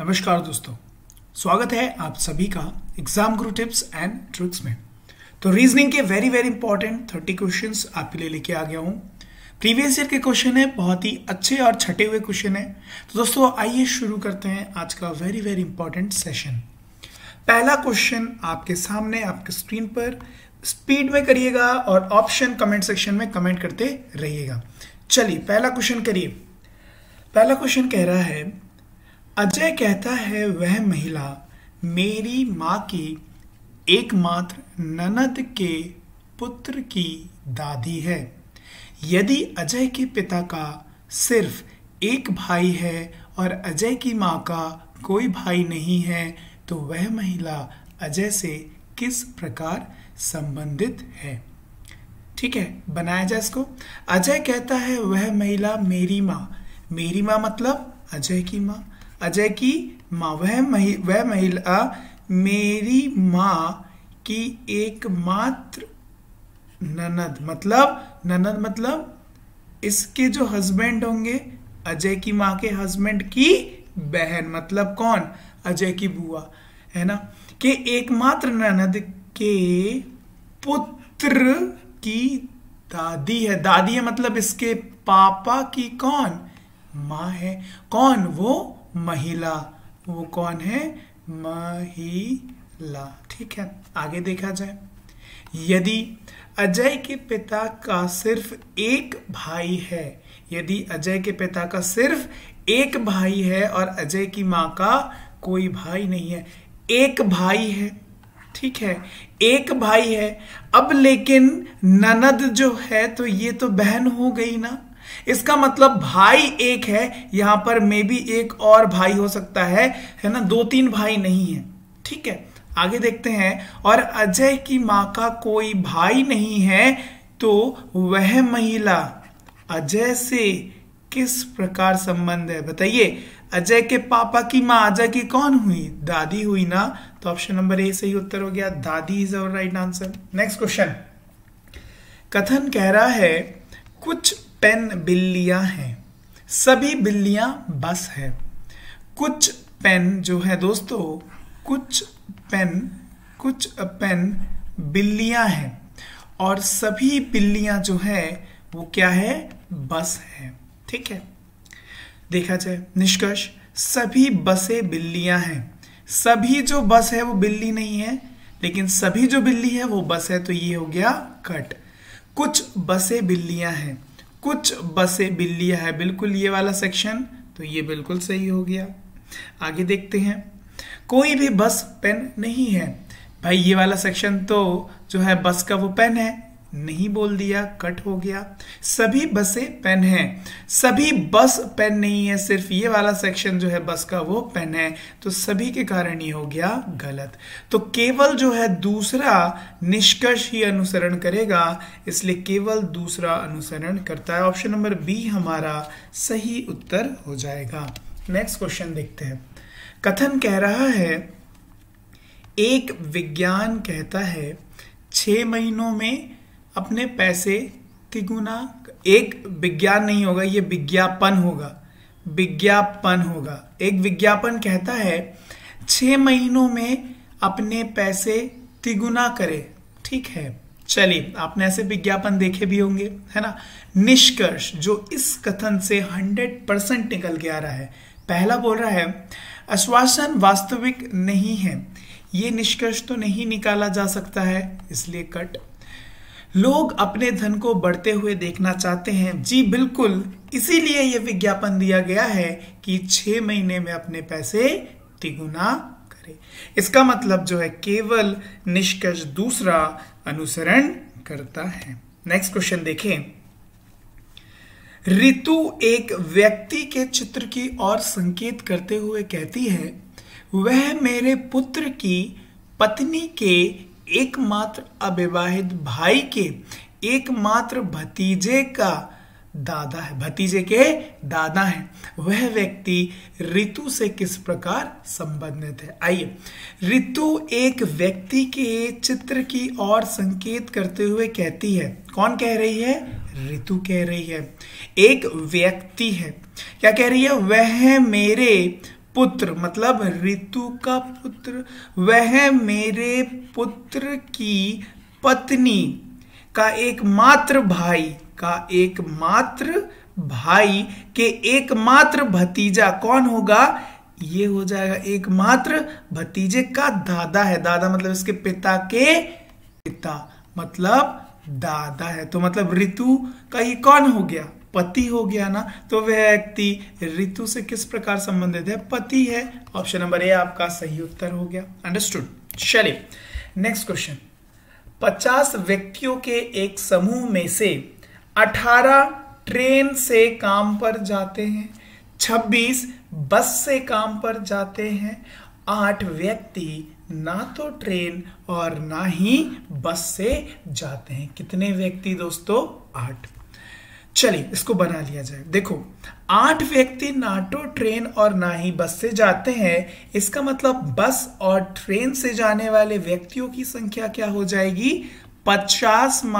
नमस्कार दोस्तों, स्वागत है आप सभी का exam Guru tips and tricks में। तो रीजनिंग के वेरी वेरी इंपॉर्टेंट 30 क्वेश्चंस आपके लिए लेके आ गया हूँ। प्रीवियस ईयर के क्वेश्चन है, बहुत ही अच्छे और छठे हुए क्वेश्चन है। तो दोस्तों आइए शुरू करते हैं आज का वेरी वेरी इंपॉर्टेंट सेशन। पहला क्वेश्चन आपके सामने आपके स्क्रीन पर, स्पीड में करिएगा और ऑप्शन कमेंट सेक्शन में कमेंट करते रहिएगा। चलिए पहला क्वेश्चन करिए। पहला क्वेश्चन कह रहा है, अजय कहता है वह महिला मेरी माँ की एकमात्र ननद के पुत्र की दादी है। यदि अजय के पिता का सिर्फ एक भाई है और अजय की माँ का कोई भाई नहीं है तो वह महिला अजय से किस प्रकार संबंधित है। ठीक है, बनाया जाए इसको। अजय कहता है वह महिला मेरी माँ, मेरी माँ मतलब अजय की माँ, अजय की माँ, वह महिला मेरी माँ की एकमात्र ननद, मतलब इसके जो हस्बैंड होंगे अजय की माँ के हस्बैंड की बहन, मतलब कौन, अजय की बुआ, है ना, के एकमात्र ननद के पुत्र की दादी है। दादी है मतलब इसके पापा की कौन, माँ है। कौन, वो महिला, वो कौन है, महिला। ठीक है, आगे देखा जाए। यदि अजय के पिता का सिर्फ एक भाई है, यदि अजय के पिता का सिर्फ एक भाई है और अजय की माँ का कोई भाई नहीं है, एक भाई है, ठीक है, एक भाई है। अब लेकिन ननद जो है तो ये तो बहन हो गई ना, इसका मतलब भाई एक है, यहां पर मे बी एक और भाई हो सकता है ना, दो तीन भाई नहीं है। ठीक है, आगे देखते हैं। और अजय की माँ का कोई भाई नहीं है तो वह महिला अजय से किस प्रकार संबंध है, बताइए। अजय के पापा की माँ अजय की कौन हुई, दादी हुई ना, तो ऑप्शन नंबर ए सही उत्तर हो गया, दादी is our right answer. Next question, कथन कह रहा है कुछ 10 बिल्लियां हैं, सभी बिल्लियां बस है। कुछ पेन जो है दोस्तों, कुछ पेन बिल्लियां हैं और सभी बिल्लियां जो है वो क्या है, बस है। ठीक है, देखा जाए निष्कर्ष, सभी बसें बिल्लियां हैं। सभी जो बस है वो बिल्ली नहीं है, लेकिन सभी जो बिल्ली है वो बस है, तो ये हो गया कट। कुछ बसें बिल्लियां हैं, कुछ बसें बिल्लियां है, बिल्कुल ये वाला सेक्शन, तो ये बिल्कुल सही हो गया। आगे देखते हैं, कोई भी बस पेन नहीं है, भाई ये वाला सेक्शन तो जो है बस का वो पेन है, नहीं बोल दिया, कट हो गया। सभी बसें पेन हैं, सभी बस पेन नहीं है, सिर्फ ये वाला सेक्शन जो है बस का वो पेन है, तो सभी के कारण ये हो गया गलत। तो केवल जो है दूसरा निष्कर्ष ही अनुसरण करेगा, इसलिए केवल दूसरा अनुसरण करता है, ऑप्शन नंबर बी हमारा सही उत्तर हो जाएगा। नेक्स्ट क्वेश्चन देखते हैं। कथन कह रहा है, एक विज्ञान कहता है 6 महीनों में अपने पैसे तिगुना, एक विज्ञान नहीं होगा ये, विज्ञापन होगा, विज्ञापन होगा। एक विज्ञापन कहता है 6 महीनों में अपने पैसे तिगुना करे। ठीक है, चलिए आपने ऐसे विज्ञापन देखे भी होंगे, है ना। निष्कर्ष जो इस कथन से 100% निकल के आ रहा है, पहला बोल रहा है आश्वासन वास्तविक नहीं है, ये निष्कर्ष तो नहीं निकाला जा सकता है, इसलिए कट। लोग अपने धन को बढ़ते हुए देखना चाहते हैं, जी बिल्कुल, इसीलिए यह विज्ञापन दिया गया है कि 6 महीने में अपने पैसे तिगुना करें। इसका मतलब जो है केवल निष्कर्ष दूसरा अनुसरण करता है। नेक्स्ट क्वेश्चन देखें। रितु एक व्यक्ति के चित्र की ओर संकेत करते हुए कहती है, वह मेरे पुत्र की पत्नी के एकमात्र अविवाहित भाई के एकमात्र भतीजे का दादा है, भतीजे के दादा है। वह व्यक्ति ऋतु से किस प्रकार संबंधित है। आइए, ऋतु एक व्यक्ति के चित्र की ओर संकेत करते हुए कहती है, कौन कह रही है, ऋतु कह रही है, एक व्यक्ति है, क्या कह रही है, वह मेरे पुत्र मतलब ऋतु का पुत्र, वह मेरे पुत्र की पत्नी का एकमात्र भाई के एकमात्र भतीजा कौन होगा? ये हो जाएगा एकमात्र भतीजे का दादा है। दादा मतलब इसके पिता के पिता मतलब दादा है। तो मतलब ऋतु का ये कौन हो गया? पति हो गया ना। तो वह व्यक्ति ऋतु से किस प्रकार संबंधित है? पति है। ऑप्शन नंबर ए आपका सही उत्तर हो गया। अंडरस्टूड। चलिए नेक्स्ट क्वेश्चन। 50 व्यक्तियों के एक समूह में से 18 ट्रेन से काम पर जाते हैं, 26 बस से काम पर जाते हैं। 8 व्यक्ति ना तो ट्रेन और ना ही बस से जाते हैं। कितने व्यक्ति दोस्तों? 8। चलिए इसको बना लिया जाए। देखो 8 व्यक्ति ना तो ट्रेन और ना ही बस से जाते हैं, इसका मतलब बस और ट्रेन से जाने वाले व्यक्तियों की संख्या क्या हो जाएगी? 50 -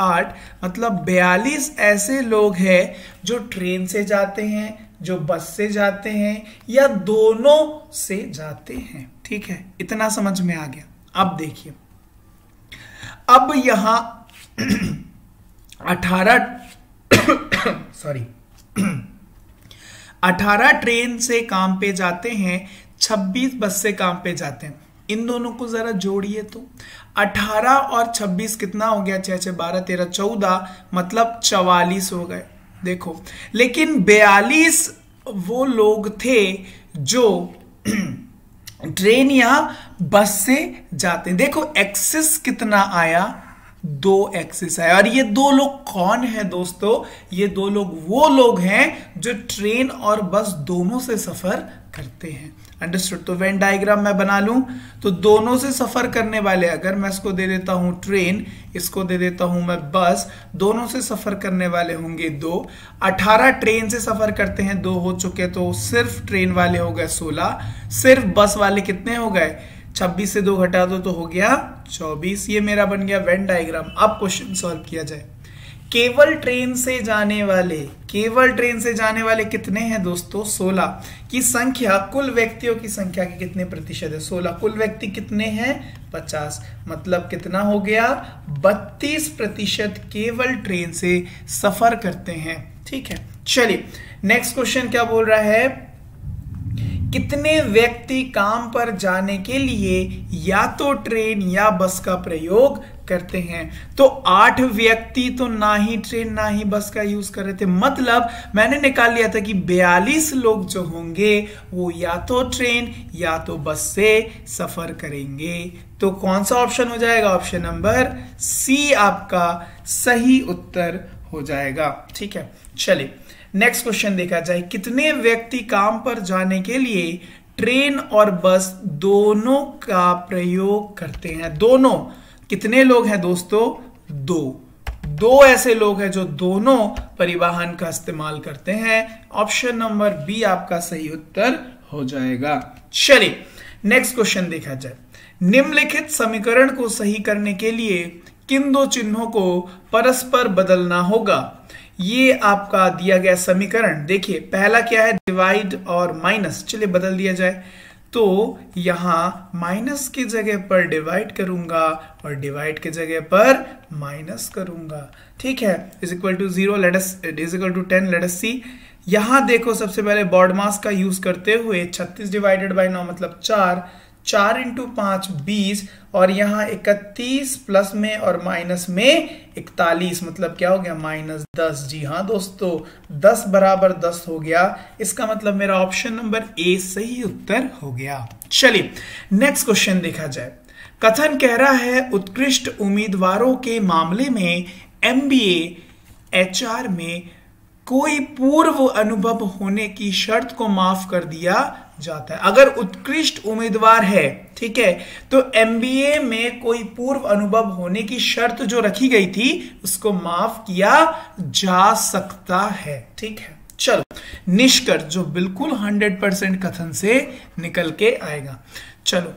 8 मतलब 42 ऐसे लोग हैं जो ट्रेन से जाते हैं, जो बस से जाते हैं या दोनों से जाते हैं। ठीक है, इतना समझ में आ गया। अब देखिए, अब यहां 18 ट्रेन से काम पे जाते हैं, 26 बस से काम पे जाते हैं। इन दोनों को जरा जोड़िए तो 18 और 26 कितना हो गया? 6 - 6 12 13 14 मतलब 44 हो गए। देखो लेकिन 42 वो लोग थे जो ट्रेन या बस से जाते। देखो एक्सिस कितना आया? 2 एक्सिस आया। और ये 2 लोग कौन है दोस्तों? ये 2 लोग वो लोग हैं जो ट्रेन और बस दोनों से सफर करते हैं। अंडरस्टूड। तो वेन डायग्राम मैं बना लूं तो दोनों से सफर करने वाले, अगर मैं इसको दे देता हूं ट्रेन, इसको दे देता हूं मैं बस, दोनों से सफर करने वाले होंगे 2। 18 ट्रेन से सफर करते हैं, 2 हो चुके, तो सिर्फ ट्रेन वाले हो गए 16, सिर्फ बस वाले कितने हो गए? 26 से 2 घटा दो तो हो गया 24। ये मेरा बन गया वेन डायग्राम। अब क्वेश्चन सॉल्व किया जाए। केवल ट्रेन से जाने वाले कितने हैं दोस्तों? 16 की संख्या कुल व्यक्तियों की संख्या के कितने प्रतिशत है? 16। कुल व्यक्ति कितने हैं? 50। मतलब कितना हो गया? 32% केवल ट्रेन से सफर करते हैं। ठीक है, चलिए नेक्स्ट क्वेश्चन क्या बोल रहा है? कितने व्यक्ति काम पर जाने के लिए या तो ट्रेन या बस का प्रयोग करते हैं? तो 8 व्यक्ति तो ना ही ट्रेन ना ही बस का यूज कर रहे थे, मतलब मैंने निकाल लिया था कि 42 लोग जो होंगे वो या तो ट्रेन या तो बस से सफर करेंगे। तो कौन सा ऑप्शन हो जाएगा? ऑप्शन नंबर सी आपका सही उत्तर हो जाएगा। ठीक है, चलिए नेक्स्ट क्वेश्चन देखा जाए। कितने व्यक्ति काम पर जाने के लिए ट्रेन और बस दोनों का प्रयोग करते हैं? दोनों कितने लोग हैं दोस्तों? 2 ऐसे लोग हैं जो दोनों परिवहन का इस्तेमाल करते हैं। ऑप्शन नंबर बी आपका सही उत्तर हो जाएगा। चलिए नेक्स्ट क्वेश्चन देखा जाए। निम्नलिखित समीकरण को सही करने के लिए किन 2 चिन्हों को परस्पर बदलना होगा? ये आपका दिया गया समीकरण। देखिए पहला क्या है? डिवाइड और माइनस। चलिए बदल दिया जाए। तो यहाँ माइनस की जगह पर डिवाइड करूंगा और डिवाइड की जगह पर माइनस करूंगा। ठीक है, is equal to 0, is equal to 10। Let us see. यहाँ देखो सबसे पहले बॉडमास का यूज करते हुए 36 - 9 मतलब 4 - 4 × 5 = 20 और यहाँ 31 प्लस में और माइनस में 41 मतलब क्या हो गया? -10। जी हाँ दोस्तों, 10 = 10 हो गया। इसका मतलब मेरा ऑप्शन नंबर ए सही उत्तर हो गया। चलिए नेक्स्ट क्वेश्चन देखा जाए। कथन कह रहा है उत्कृष्ट उम्मीदवारों के मामले में MBA HR में कोई पूर्व अनुभव होने की शर्त को माफ कर दिया जाता है। अगर उत्कृष्ट उम्मीदवार है, ठीक है, तो MBA में कोई पूर्व अनुभव होने की शर्त जो रखी गई थी उसको माफ किया जा सकता है। ठीक है, चलो निष्कर्ष जो बिल्कुल 100% कथन से निकल के आएगा। चलो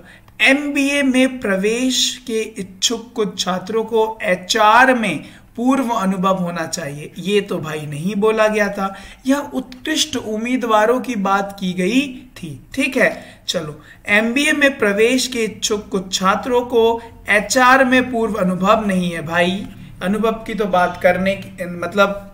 MBA में प्रवेश के इच्छुक कुछ छात्रों को HR में पूर्व अनुभव होना चाहिए, ये तो भाई नहीं बोला गया था। यह उत्कृष्ट उम्मीदवारों की बात की गई थी। ठीक है, चलो। एमबीए में प्रवेश के इच्छुक कुछ छात्रों को एचआर में पूर्व अनुभव नहीं है। भाई अनुभव की तो बात करने की, मतलब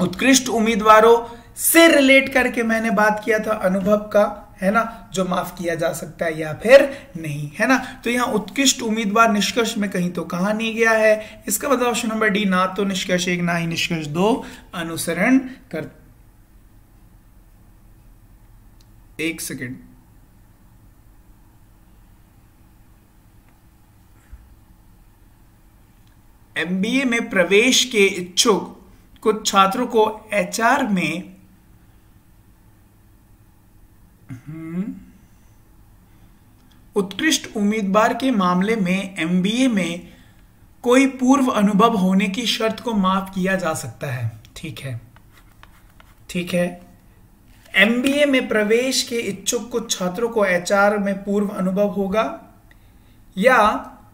उत्कृष्ट उम्मीदवारों से रिलेट करके मैंने बात किया था अनुभव का, है ना, जो माफ किया जा सकता है या फिर नहीं, है ना। तो यहाँ उत्कृष्ट उम्मीदवार निष्कर्ष में कहीं तो कहा नहीं गया है, इसका मतलब ऑप्शन नंबर डी, ना तो निष्कर्ष 1 ना ही निष्कर्ष 2 अनुसरण कर। एक सेकेंड, एमबीए में प्रवेश के इच्छुक कुछ छात्रों को एचआर में उत्कृष्ट उम्मीदवार के मामले में एमबीए में कोई पूर्व अनुभव होने की शर्त को माफ किया जा सकता है। ठीक है, ठीक है। एमबीए में प्रवेश के इच्छुक कुछ छात्रों को एचआर में पूर्व अनुभव होगा या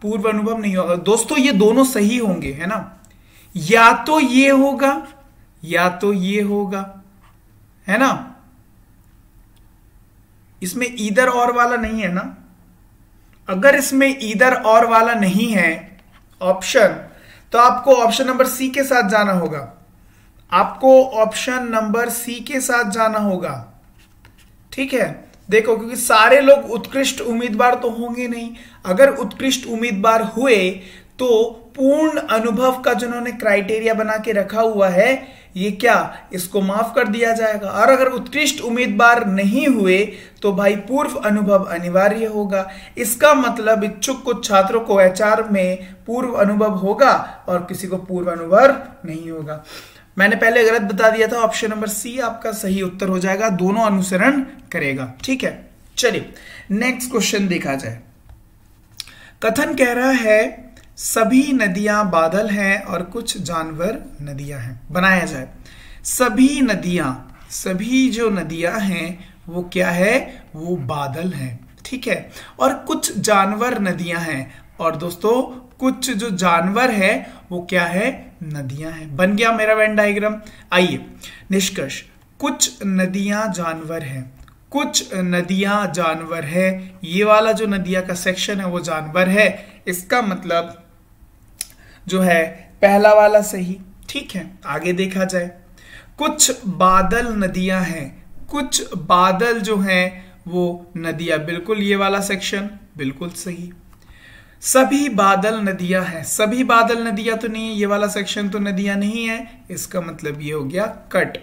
पूर्व अनुभव नहीं होगा। दोस्तों ये दोनों सही होंगे, है ना, या तो ये होगा या तो ये होगा, है ना, इसमें ईदर और वाला नहीं है ना। अगर इसमें ईदर और वाला नहीं है ऑप्शन, तो आपको ऑप्शन नंबर सी के साथ जाना होगा, आपको ऑप्शन नंबर सी के साथ जाना होगा। ठीक है, देखो, क्योंकि सारे लोग उत्कृष्ट उम्मीदवार तो होंगे नहीं। अगर उत्कृष्ट उम्मीदवार हुए तो पूर्ण अनुभव का जिन्होंने क्राइटेरिया बना के रखा हुआ है, ये क्या, इसको माफ कर दिया जाएगा। और अगर उत्कृष्ट उम्मीदवार नहीं हुए तो भाई पूर्व अनुभव अनिवार्य होगा। इसका मतलब इच्छुक कुछ छात्रों को एचआर में पूर्व अनुभव होगा और किसी को पूर्व अनुभव नहीं होगा। मैंने पहले गलत बता दिया था, ऑप्शन नंबर सी आपका सही उत्तर हो जाएगा, दोनों अनुसरण करेगा। ठीक है, चलिए नेक्स्ट क्वेश्चन देखा जाए। कथन कह रहा है सभी नदियां बादल हैं और कुछ जानवर नदियां हैं, बनाया जाए। सभी नदियां, सभी जो नदियां हैं वो क्या है, वो बादल हैं। ठीक है, और कुछ जानवर नदियां हैं, और दोस्तों कुछ जो जानवर है वो क्या है, नदियां हैं। बन गया मेरा वेन डायग्राम। आइए निष्कर्ष, कुछ नदियां जानवर हैं, कुछ नदियां जानवर है, ये वाला जो नदियां का सेक्शन है वो जानवर है। इसका मतलब जो है पहला वाला सही। ठीक है, आगे देखा जाए। कुछ बादल नदियां हैं, कुछ बादल जो हैं वो नदियां, बिल्कुल ये वाला सेक्शन बिल्कुल सही। सभी बादल नदियां हैं, सभी बादल नदियां तो नहीं है, ये वाला सेक्शन तो नदियां नहीं है, इसका मतलब ये हो गया कट।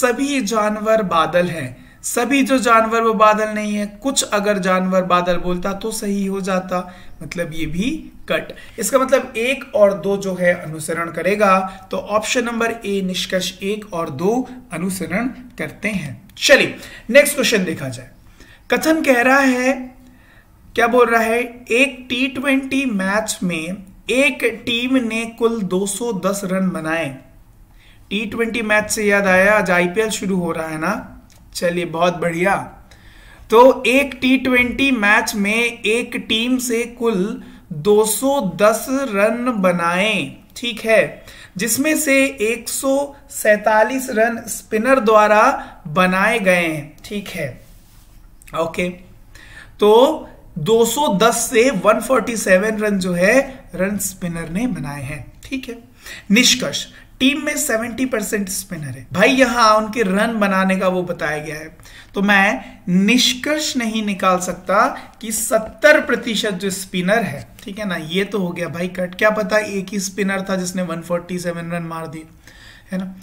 सभी जानवर बादल हैं, सभी जो जानवर वो बादल नहीं है, कुछ अगर जानवर बादल बोलता तो सही हो जाता, मतलब ये भी कट। इसका मतलब एक और दो जो है अनुसरण करेगा, तो ऑप्शन नंबर ए निष्कर्ष 1 और 2 अनुसरण करते हैं। चलिए नेक्स्ट क्वेश्चन देखा जाए। कथन कह रहा है, क्या बोल रहा है, एक T20 मैच में एक टीम ने कुल 210 रन बनाए। T20 मैच से याद आया, आज IPL शुरू हो रहा है ना। चलिए बहुत बढ़िया। तो एक T20 मैच में एक टीम से कुल 210 रन बनाए, ठीक है, जिसमें से 147 रन स्पिनर द्वारा बनाए गए हैं। ठीक है, ओके। तो 210 से 147 रन जो है रन स्पिनर ने बनाए हैं। ठीक है, निष्कर्ष टीम में 70% स्पिनर है। भाई यहां उनके रन बनाने का वो बताया गया है, तो मैं निष्कर्ष नहीं निकाल सकता कि 70% जो स्पिनर है, ठीक है ना, ये तो हो गया भाई कट। क्या पता एक ही स्पिनर था जिसने 147 रन मार दिए, है ना।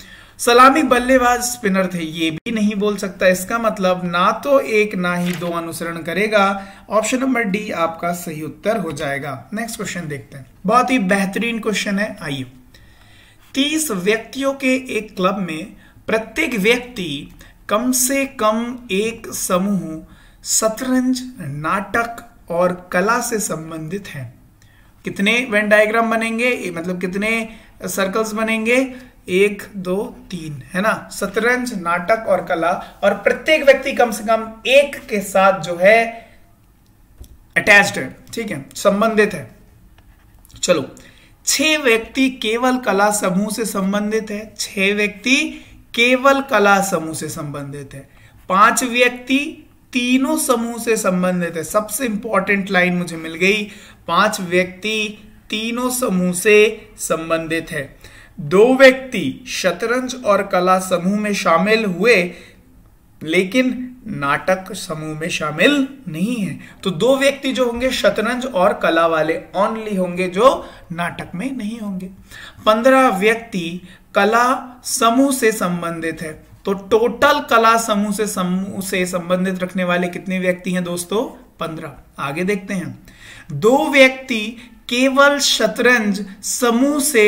सलामी बल्लेबाज स्पिनर थे, ये भी नहीं बोल सकता। इसका मतलब ना तो एक ना ही दो अनुसरण करेगा। ऑप्शन नंबर डी आपका सही उत्तर हो जाएगा। नेक्स्ट क्वेश्चन देखते हैं, बहुत ही बेहतरीन क्वेश्चन है। आइए, 30 व्यक्तियों के एक क्लब में प्रत्येक व्यक्ति कम से कम एक समूह शतरंज, नाटक और कला से संबंधित है। कितने वेन डायग्राम बनेंगे, मतलब कितने सर्कल्स बनेंगे, 1 2 3, है ना। शतरंज, नाटक और कला, और प्रत्येक व्यक्ति कम से कम एक के साथ जो है अटैच्ड है, ठीक है, संबंधित है। चलो, 6 व्यक्ति केवल कला समूह से संबंधित है, 6 व्यक्ति केवल कला समूह से संबंधित है, 5 व्यक्ति तीनों समूह से संबंधित है। सबसे इंपॉर्टेंट लाइन मुझे मिल गई, 5 व्यक्ति तीनों समूह से संबंधित है। 2 व्यक्ति शतरंज और कला समूह में शामिल हुए लेकिन नाटक समूह में शामिल नहीं है। तो 2 व्यक्ति जो होंगे शतरंज और कला वाले ओनली होंगे, जो नाटक में नहीं होंगे। 15 व्यक्ति कला समूह से संबंधित है। तो टोटल कला समूह से संबंधित रखने वाले कितने व्यक्ति हैं दोस्तों? 15। आगे देखते हैं। 2 व्यक्ति केवल शतरंज समूह से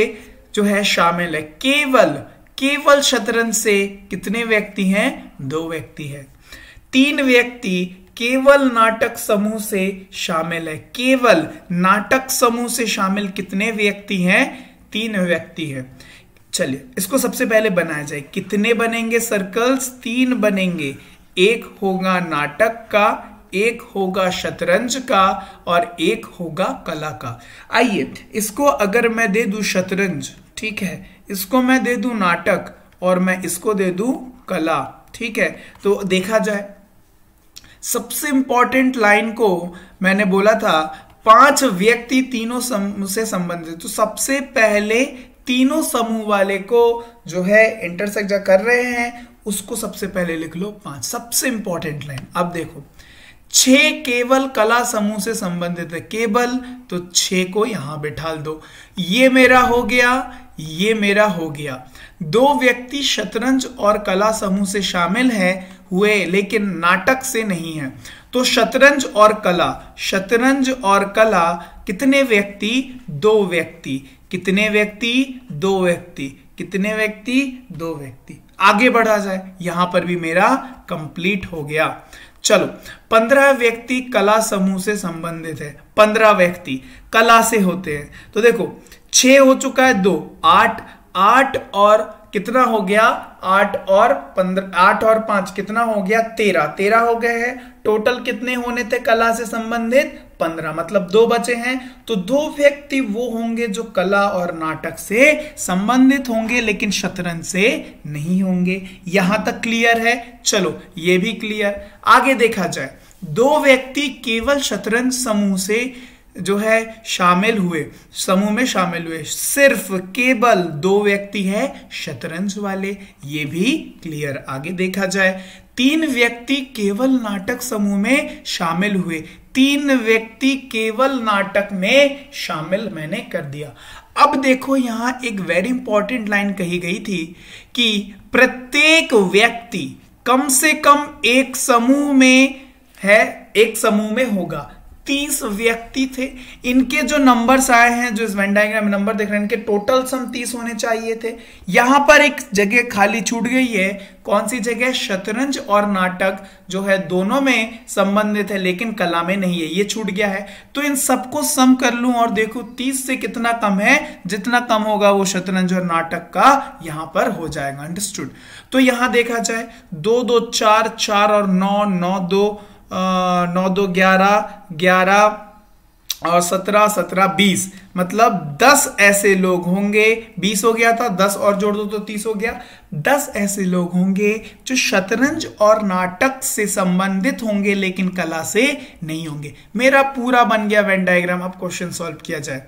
जो है शामिल है। केवल शतरंज से कितने व्यक्ति हैं? 2 व्यक्ति हैं। 3 व्यक्ति केवल नाटक समूह से शामिल है। केवल नाटक समूह से शामिल कितने व्यक्ति हैं? 3 व्यक्ति हैं। चलिए इसको सबसे पहले बनाया जाए। कितने बनेंगे सर्कल्स? 3 बनेंगे। 1 होगा नाटक का, 1 होगा शतरंज का और 1 होगा कला का। आइए इसको अगर मैं दे दूं शतरंज, ठीक है, इसको मैं दे दूं नाटक और मैं इसको दे दूं कला, ठीक है। तो देखा जाए सबसे इंपॉर्टेंट लाइन को मैंने बोला था 5 व्यक्ति तीनों समूह से संबंधित। तो सबसे पहले तीनों समूह वाले को जो है इंटरसेक्ट जो कर रहे हैं उसको सबसे पहले लिख लो 5, सबसे इंपॉर्टेंट लाइन। अब देखो 6 केवल कला समूह से संबंधित है। केवल तो 6 को यहां बिठा दो। ये मेरा हो गया, ये मेरा हो गया। 2 व्यक्ति शतरंज और कला समूह से शामिल है हुए लेकिन नाटक से नहीं है। तो शतरंज और कला कितने व्यक्ति? 2 व्यक्ति। कितने व्यक्ति? 2 व्यक्ति। कितने व्यक्ति? 2 व्यक्ति। आगे बढ़ा जाए, यहां पर भी मेरा कंप्लीट हो गया। चलो 15 व्यक्ति कला समूह से संबंधित है। 15 व्यक्ति कला से होते हैं। तो देखो 6 हो चुका है, 2 8 और कितना हो गया? 8 और 5 कितना हो गया? 13 हो गए हैं। टोटल कितने होने थे कला से संबंधित? 15, मतलब 2 बचे हैं। तो 2 व्यक्ति वो होंगे जो कला और नाटक से संबंधित होंगे लेकिन शतरंज से नहीं होंगे। यहां तक क्लियर है? चलो ये भी क्लियर। आगे देखा जाए 2 व्यक्ति केवल शतरंज समूह से जो है समूह में शामिल हुए। सिर्फ केवल 2 व्यक्ति है शतरंज वाले, ये भी क्लियर। आगे देखा जाए 3 व्यक्ति केवल नाटक समूह में शामिल हुए। 3 व्यक्ति केवल नाटक में शामिल मैंने कर दिया। अब देखो यहां एक वेरी इंपॉर्टेंट लाइन कही गई थी कि प्रत्येक व्यक्ति कम से कम एक समूह में होगा। 30 व्यक्ति थे, इनके जो नंबर्स आए हैं, जो इस वेन डायग्राम में नंबर देख रहे हैं, इनके टोटल सम 30 होने चाहिए थे। यहां पर एक जगह खाली छूट गई है। कौन सी जगह? शतरंज और नाटक जो है दोनों में संबंधित है लेकिन कला में नहीं है, ये छूट गया है। तो इन सबको सम कर लूं और देखो 30 से कितना कम है, जितना कम होगा वो शतरंज और नाटक का यहां पर हो जाएगा। अंडरस्टूड। तो यहां देखा जाए 2 2 4 4 और 9 9 2 9 2 11 11 और 17 17 20, मतलब 10 ऐसे लोग होंगे। 20 हो गया था, 10 और जोड़ दो तो 30 हो गया। 10 ऐसे लोग होंगे जो शतरंज और नाटक से संबंधित होंगे लेकिन कला से नहीं होंगे। मेरा पूरा बन गया वेन डायग्राम। अब क्वेश्चन सॉल्व किया जाए।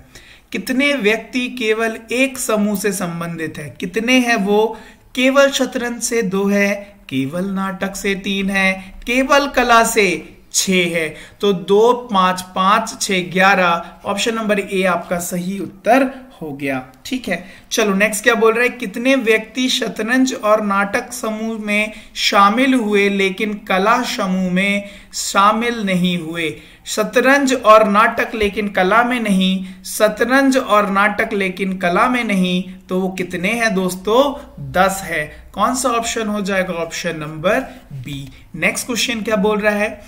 कितने व्यक्ति केवल एक समूह से संबंधित है? कितने हैं वो? केवल शतरंज से 2 है, केवल नाटक से 3 है, केवल कला से 6 है। तो 2 5 5 6 11, ऑप्शन नंबर ए आपका सही उत्तर हो गया। ठीक है, चलो नेक्स्ट क्या बोल रहे हैं? कितने व्यक्ति शतरंज और नाटक समूह में शामिल हुए लेकिन कला समूह में शामिल नहीं हुए? शतरंज और नाटक लेकिन कला में नहीं, शतरंज और नाटक लेकिन कला में नहीं। तो वो कितने हैं दोस्तों? 10 है। कौन सा ऑप्शन हो जाएगा? Option number B. Next question क्या बोल रहा है?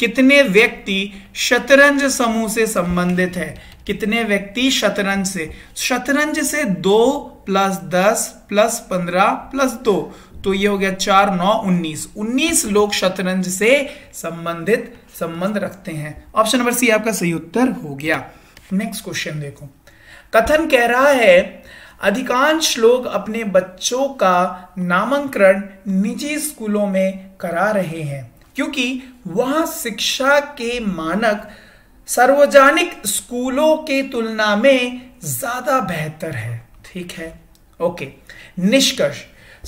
कितने व्यक्ति शतरंज समूह से संबंधित है? कितने व्यक्ति शतरंज से? शतरंज से 2 + 10 + 15 + 2, तो ये हो गया 4 9 19। 19 लोग शतरंज से संबंध रखते हैं। ऑप्शन नंबर सी आपका सही उत्तर हो गया। नेक्स्ट क्वेश्चन देखो। कथन कह रहा है अधिकांश लोग अपने बच्चों का नामांकन निजी स्कूलों में करा रहे हैं क्योंकि वहां शिक्षा के मानक सार्वजनिक स्कूलों के तुलना में ज्यादा बेहतर है। ठीक है, ओके। निष्कर्ष,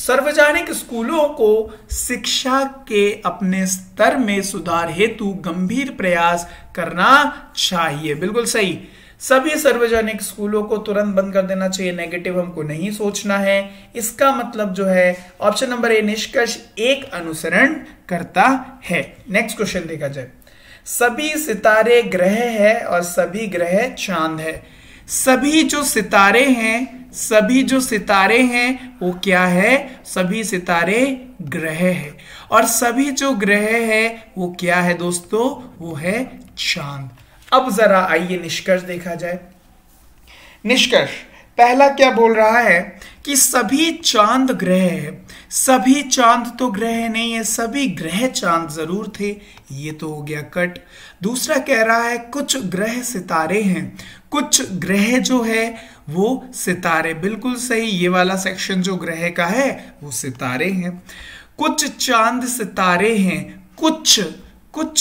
सार्वजनिक स्कूलों को शिक्षा के अपने स्तर में सुधार हेतु गंभीर प्रयास करना चाहिए। बिल्कुल सही, सभी सार्वजनिक स्कूलों को तुरंत बंद कर देना चाहिए, नेगेटिव हमको नहीं सोचना है। इसका मतलब जो है ऑप्शन नंबर ए निष्कर्ष एक अनुसरण करता है। नेक्स्ट क्वेश्चन देखा जाए, सभी सितारे ग्रह है और सभी ग्रह चांद है। सभी जो सितारे हैं वो क्या है? सभी सितारे ग्रह है और सभी जो ग्रह है वो क्या है दोस्तों? वो है चांद। अब जरा आइए निष्कर्ष देखा जाए। निष्कर्ष पहला क्या बोल रहा है कि सभी चांद ग्रह है। सभी चांद तो ग्रह नहीं है, सभी ग्रह चांद जरूर थे, ये तो हो गया कट। दूसरा कह रहा है कुछ ग्रह सितारे हैं, कुछ ग्रह जो है वो सितारे। बिल्कुल सही, ये वाला सेक्शन जो ग्रह का है वो सितारे हैं। कुछ चांद सितारे हैं, कुछ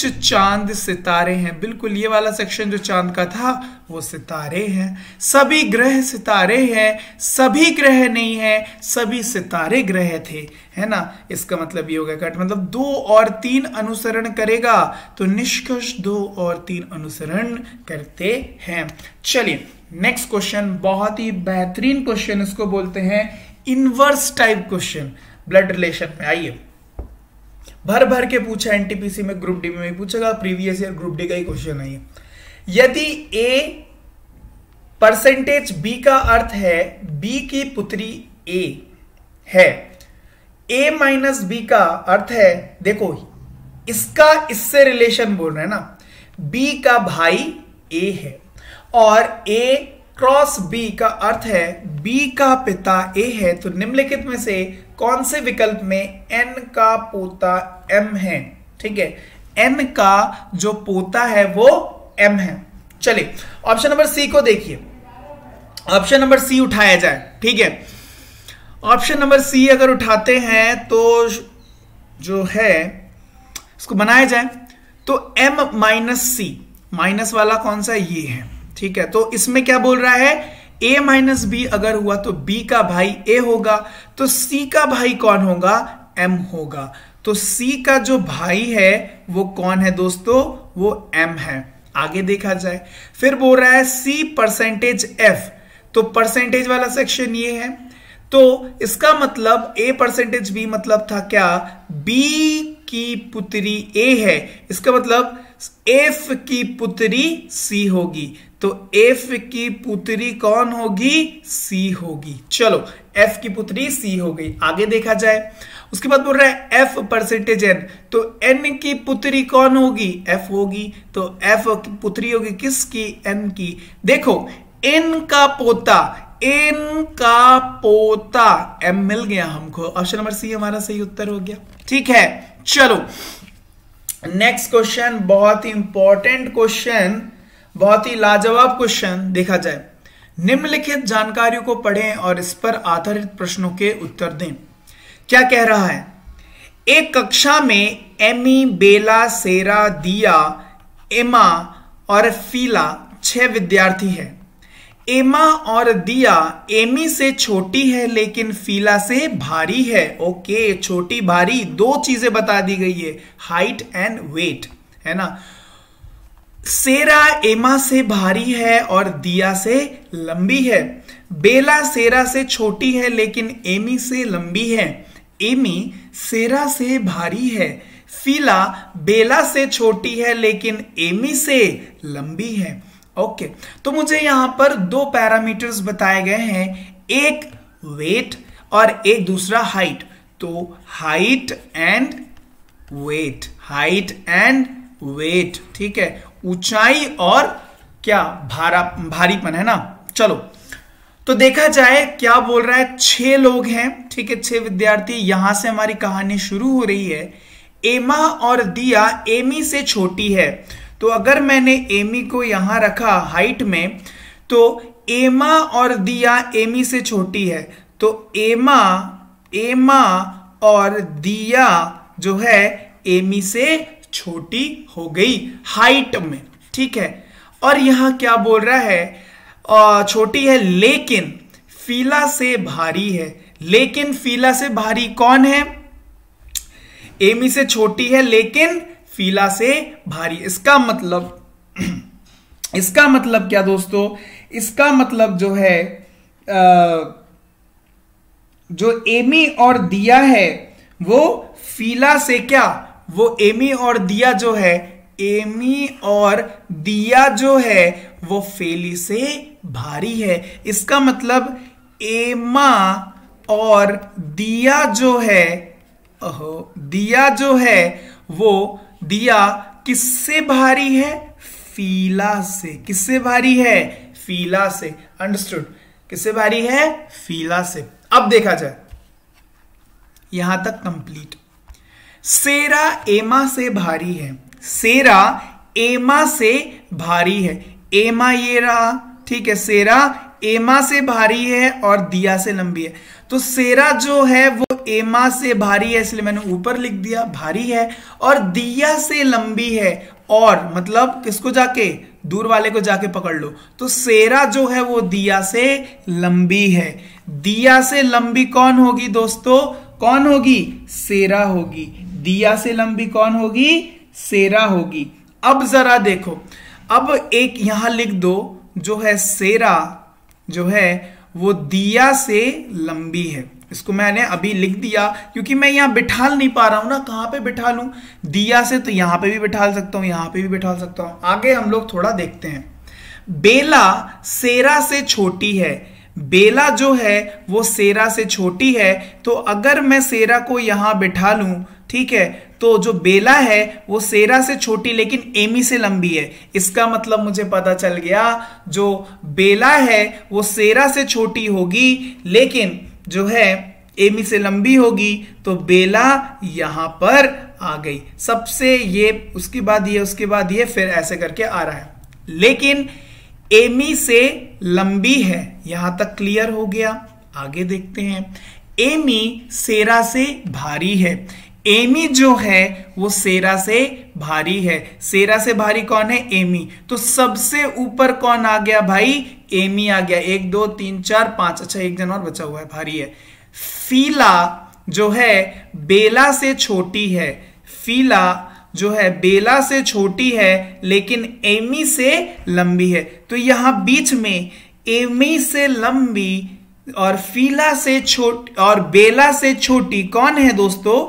चांद सितारे हैं। बिल्कुल, ये वाला सेक्शन जो चांद का था वो सितारे हैं। सभी ग्रह सितारे हैं, सभी ग्रह नहीं है, सभी सितारे ग्रह थे, है ना। इसका मतलब ये होगा कट, मतलब 2 और 3 अनुसरण करेगा तो निष्कर्ष 2 और 3 अनुसरण करते हैं। चलिए नेक्स्ट क्वेश्चन, बहुत ही बेहतरीन क्वेश्चन, इसको बोलते हैं inverse type question blood relation में। आइए, भर भर के पूछा एनटीपीसी में, ग्रुप डी में भी पूछेगा, प्रीवियस ईयर ग्रुप डी का ही क्वेश्चन है। यदि ए परसेंटेज बी का अर्थ है बी की पुत्री ए है, ए माइनस बी का अर्थ है, देखो इसका इससे रिलेशन बोल रहे हैं ना, बी का भाई ए है और ए क्रॉस बी का अर्थ है बी का पिता ए है, तो निम्नलिखित में से कौन से विकल्प में एन का पोता एम है? ठीक है, एन का जो पोता है वो एम है। चलिए ऑप्शन नंबर सी को देखिए, ऑप्शन नंबर सी उठाया जाए। ठीक है, ऑप्शन नंबर सी अगर उठाते हैं तो जो है इसको बनाया जाए तो एम माइनस सी, माइनस वाला कौन सा? ये है। ठीक है, तो इसमें क्या बोल रहा है, a माइनस बी अगर हुआ तो b का भाई a होगा, तो c का भाई कौन होगा? m होगा। तो c का जो भाई है वो कौन है दोस्तों? वो m है। आगे देखा जाए, फिर बोल रहा है c परसेंटेज f, तो परसेंटेज वाला सेक्शन ये है, तो इसका मतलब a परसेंटेज b मतलब था क्या? b की पुत्री a है, इसका मतलब f की पुत्री c होगी, तो F की पुत्री कौन होगी? C होगी। चलो F की पुत्री C हो गई। आगे देखा जाए, उसके बाद बोल रहा है F परसेंटेज N, तो N की पुत्री कौन होगी? F होगी, तो F की पुत्री होगी किसकी? N की। देखो N का पोता, N का पोता M मिल गया हमको। ऑप्शन नंबर C हमारा सही उत्तर हो गया। ठीक है, चलो नेक्स्ट क्वेश्चन, बहुत इंपॉर्टेंट क्वेश्चन, बहुत ही लाजवाब क्वेश्चन देखा जाए। निम्नलिखित जानकारियों को पढ़ें और इस पर आधारित प्रश्नों के उत्तर दें। क्या कह रहा है? एक कक्षा में एमी, बेला, सेरा, दिया, एमा और फीला 6 विद्यार्थी हैं। एमा और दिया एमी से छोटी है लेकिन फीला से भारी है। ओके, छोटी भारी 2 चीजें बता दी गई है, हाइट एंड वेट, है ना। सेरा एमा से भारी है और दिया से लंबी है। बेला सेरा से छोटी है लेकिन एमी से लंबी है। एमी सेरा से भारी है। फीला बेला से छोटी है लेकिन एमी से लंबी है। ओके, तो मुझे यहां पर 2 पैरामीटर्स बताए गए हैं, एक वेट और एक दूसरा हाइट। तो height and weight, height and weight, ठीक है, ऊंचाई और क्या भारीपन, है ना। चलो तो देखा जाए क्या बोल रहा है, 6 लोग हैं, ठीक है, 6 विद्यार्थी। यहां से हमारी कहानी शुरू हो रही है। एमा और दिया एमी से छोटी है, तो अगर मैंने एमी को यहां रखा हाइट में, तो एमा और दिया एमी से छोटी है, तो एमा एमा और दिया जो है एमी से छोटी हो गई हाइट में, ठीक है। और यहां क्या बोल रहा है, छोटी है लेकिन फीला से भारी है। लेकिन फीला से भारी कौन है? एमी से छोटी है लेकिन फीला से भारी। इसका मतलब क्या दोस्तों, इसका मतलब जो है जो एमी और दिया है वो फीला से क्या, वो एमी और दिया जो है वो फीली से भारी है। इसका मतलब एमा और दिया जो है वो दिया किससे भारी है? फीला से। किससे भारी है? फीला से। अंडरस्टूड? किससे भारी है? फीला से। अब देखा जाए, यहां तक कंप्लीट। सेरा एमा से भारी है। सेरा एमा से भारी है। एमा ये रहा, ठीक है। सेरा एमा से भारी है और दिया से लंबी है, तो सेरा जो है वो एमा से भारी है, इसलिए मैंने ऊपर लिख दिया भारी है, और दिया से लंबी है। और मतलब किसको जाके, दूर वाले को जाके पकड़ लो, तो सेरा जो है वो दिया से लंबी है। दिया से लंबी कौन होगी दोस्तों? कौन होगी? सेरा होगी। दिया से लंबी कौन होगी? सेरा होगी। अब जरा देखो, अब एक यहां लिख दो जो है सेरा जो है वो दिया से लंबी है। इसको मैंने अभी लिख दिया क्योंकि मैं यहाँ बिठाल नहीं पा रहा हूँ ना, कहाँ पे बिठा लूँ दिया से, तो यहाँ पे भी बिठाल सकता हूँ, यहाँ पे भी बिठाल सकता हूँ। आगे हम लोग थोड़ा देखते हैं। बेला सेरा से छोटी है। बेला जो है वो सेरा से छोटी है, तो अगर मैं सेरा को यहाँ बिठा लूँ, ठीक है, तो जो बेला है वो सेरा से छोटी लेकिन एमी से लंबी है। इसका मतलब मुझे पता चल गया, जो बेला है वो सेरा से छोटी होगी लेकिन जो है एमी से लंबी होगी, तो बेला यहां पर आ गई। सबसे ये, उसके बाद ये, उसके बाद ये, फिर ऐसे करके आ रहा है। लेकिन एमी से लंबी है, यहां तक क्लियर हो गया। आगे देखते हैं। एमी सेरा से भारी है। एमी जो है वो सेरा से भारी है। सेरा से भारी कौन है? एमी। तो सबसे ऊपर कौन आ गया भाई? एमी आ गया। 1 2 3 4 5, अच्छा एक जन और बचा हुआ है, भारी है। फीला जो है बेला से छोटी है। फीला जो है बेला से छोटी है लेकिन एमी से लंबी है, तो यहां बीच में एमी से लंबी और फीला से छोटी और बेला से छोटी कौन है दोस्तों?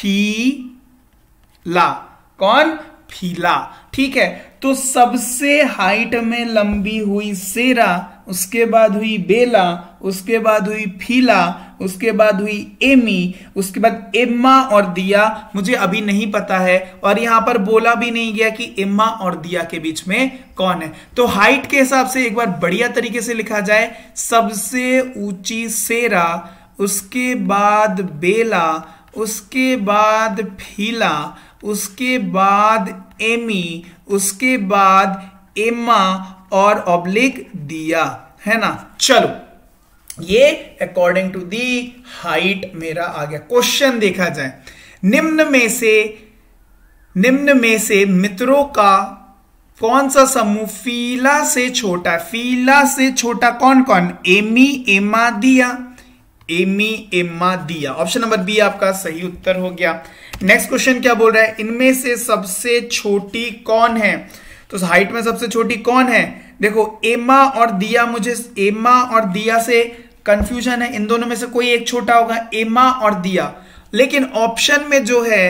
फीला। कौन? फीला, ठीक है। तो सबसे हाइट में लंबी हुई सेरा, उसके बाद हुई बेला, उसके बाद हुई फीला, उसके बाद हुई एमी, उसके बाद एम्मा और दिया। मुझे अभी नहीं पता है और यहां पर बोला भी नहीं गया कि एम्मा और दिया के बीच में कौन है। तो हाइट के हिसाब से एक बार बढ़िया तरीके से लिखा जाए, सबसे ऊंची सेरा, उसके बाद बेला, उसके बाद फीला, उसके बाद एमी, उसके बाद एमा और ऑब्लिक दिया, है ना। चलो, ये अकॉर्डिंग टू दी हाइट मेरा आ गया। क्वेश्चन देखा जाए, निम्न में से मित्रों का कौन सा समूह फीला से छोटा है? फीला से छोटा कौन कौन? एमी, एमा, दिया। एमी, एमा, दिया। ऑप्शन नंबर बी आपका सही उत्तर हो गया। नेक्स्ट क्वेश्चन क्या बोल रहा है, इनमें से सबसे छोटी कौन है? तो हाइट में सबसे छोटी कौन है? देखो एमा और दिया, मुझे एमा और दिया से कंफ्यूजन है, इन दोनों में से कोई एक छोटा होगा, एमा और दिया। लेकिन ऑप्शन में जो है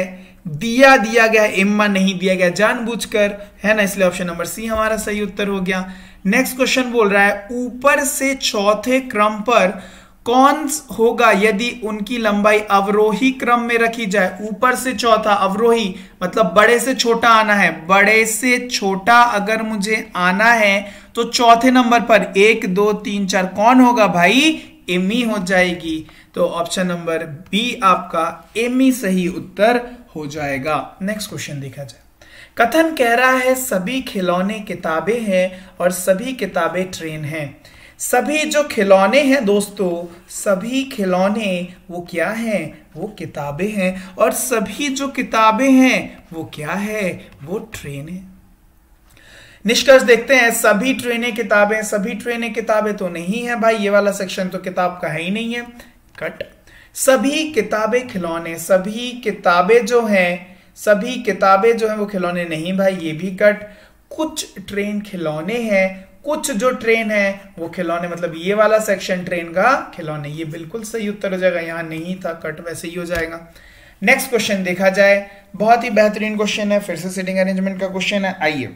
दिया दिया गया, एमा नहीं दिया गया जानबूझकर, है ना, इसलिए ऑप्शन नंबर सी हमारा सही उत्तर हो गया। नेक्स्ट क्वेश्चन बोल रहा है, ऊपर से चौथे क्रम पर कौन होगा यदि उनकी लंबाई अवरोही क्रम में रखी जाए? ऊपर से चौथा, अवरोही मतलब बड़े से छोटा आना है। बड़े से छोटा अगर मुझे आना है तो चौथे नंबर पर 1 2 3 4 कौन होगा भाई? एमी हो जाएगी। तो ऑप्शन नंबर बी आपका एमी सही उत्तर हो जाएगा। नेक्स्ट क्वेश्चन देखा जाए, कथन कह रहा है सभी खिलौने किताबें हैं और सभी किताबें ट्रेन हैं। सभी जो खिलौने हैं दोस्तों, सभी खिलौने वो क्या हैं? वो किताबें हैं। और सभी जो किताबें हैं वो क्या है? वो ट्रेन है। निष्कर्ष देखते हैं, सभी ट्रेनें किताबें, सभी ट्रेनें किताबें तो नहीं है भाई, ये वाला सेक्शन तो किताब का है ही नहीं है, कट। सभी किताबें खिलौने, सभी किताबें जो हैं, सभी किताबें जो हैं वो खिलौने नहीं भाई, ये भी कट। कुछ ट्रेन खिलौने हैं, कुछ जो ट्रेन है वो खिलौने, मतलब ये वाला सेक्शन ट्रेन का खिलौने, ये बिल्कुल सही उत्तर हो जाएगा, यहाँ नहीं था कट, वैसे ही हो जाएगा। नेक्स्ट क्वेश्चन देखा जाए, बहुत ही बेहतरीन क्वेश्चन है, फिर से सीटिंग अरेंजमेंट का क्वेश्चन है, आइए।